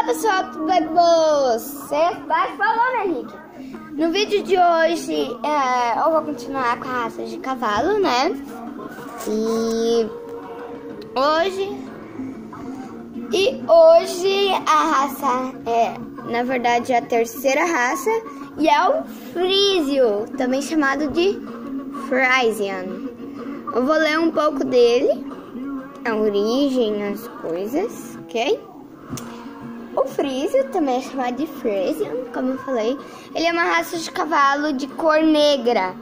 Olá pessoal, tudo bem com vocês? Vai falando, Henrique. No vídeo de hoje eu vou continuar com a raça de cavalo, né? E hoje a raça é, na verdade, a terceira raça e é o frísio, também chamado de Frisian. Eu vou ler um pouco dele, a origem, as coisas, ok? O frísio, também é chamado de Frisian, como eu falei, ele é uma raça de cavalo de cor negra,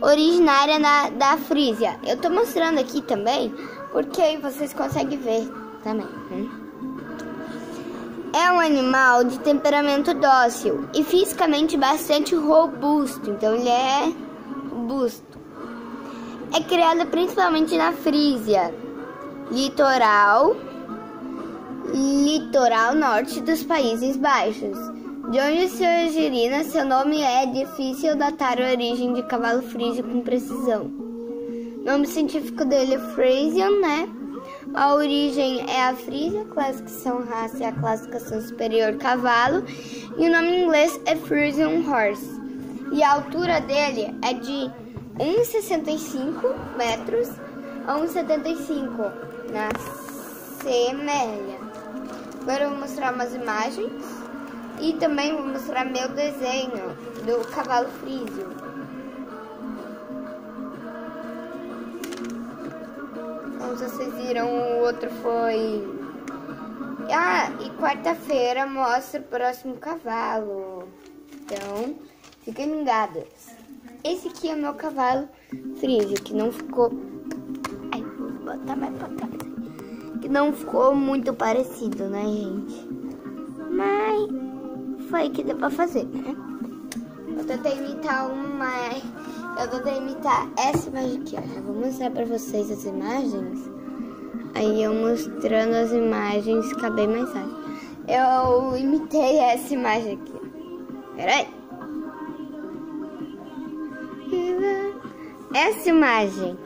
originária da Frísia. Eu tô mostrando aqui também, porque aí vocês conseguem ver também. É um animal de temperamento dócil e fisicamente bastante robusto, então ele é robusto. É criado principalmente na Frísia, litoral norte dos Países Baixos, de onde se origina. Seu nome é difícil datar a origem de cavalo frísio com precisão. O nome científico dele é Frisian, né? A origem é a Frisia, classificação raça e a classificação superior cavalo, e o nome em inglês é Frisian Horse. E a altura dele é de 1,65 metros a 1,75 na semelha. Agora eu vou mostrar umas imagens e também vou mostrar meu desenho do cavalo frísio. Como vocês viram, o outro foi... Ah, e quarta-feira mostra o próximo cavalo. Então, fiquem ligados. Esse aqui é o meu cavalo frísio, que não ficou... Ai, vou botar mais pra trás. Que não ficou muito parecido, né, gente? Mas... foi que deu pra fazer, né? Eu tentei imitar essa imagem aqui, ó. Eu vou mostrar pra vocês as imagens. Aí eu mostrando as imagens, fica bem mais fácil. Eu imitei essa imagem aqui, ó. Peraí. Essa imagem.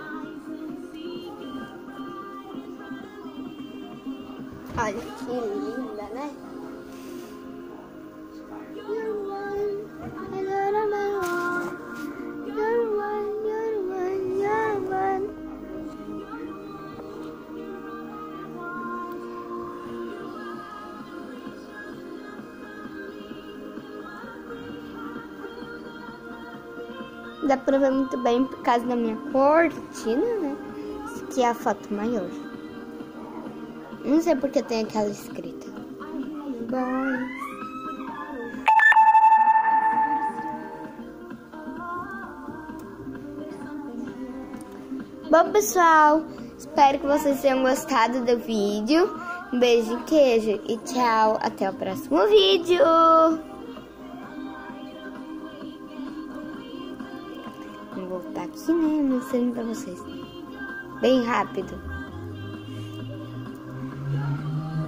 Olha que linda, né? Dá pra ver muito bem por causa da minha cortina, né? Isso aqui é a foto maior. Não sei porque tem aquela escrita. Bye. Bom, pessoal, espero que vocês tenham gostado do vídeo. Um beijo e queijo e tchau. Até o próximo vídeo. Vou voltar aqui, né? Mostrando pra vocês. Bem rápido.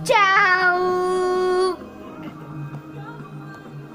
Tchau!